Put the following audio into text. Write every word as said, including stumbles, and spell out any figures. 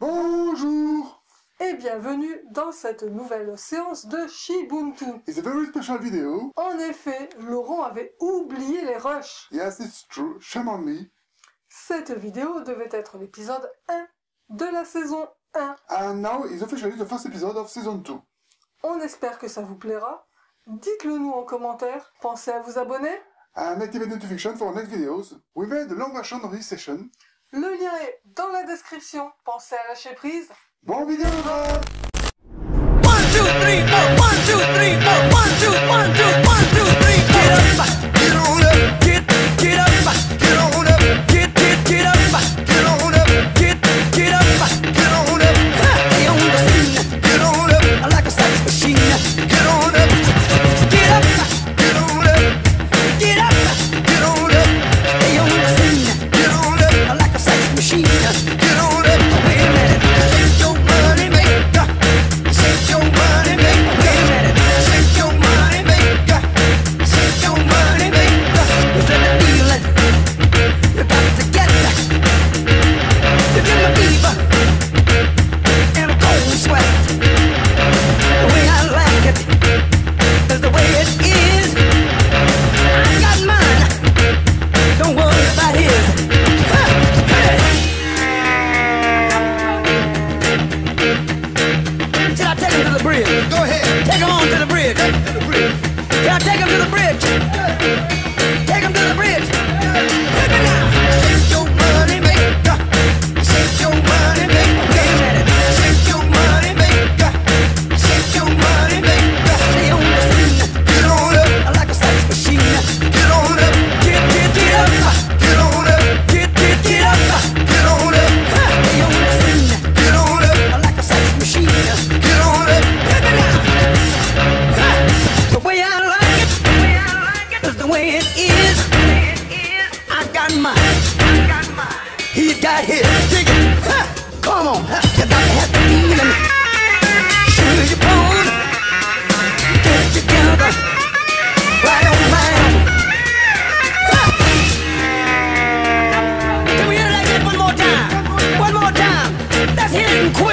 Bonjour et bienvenue dans cette nouvelle séance de Shibuntu. It's a very special video. En effet, Laurent avait oublié les rushs. Yes, it's true. Shame on me. Cette vidéo devait être l'épisode un de la saison un. And now it's officially the first episode of season two. On espère que ça vous plaira. Dites-le nous en commentaire. Pensez à vous abonner. And activate notification for next videos. We made a long version of this session. Le lien est dans la description. Pensez à lâcher prise. Bon vidéo là. One more time. That's it.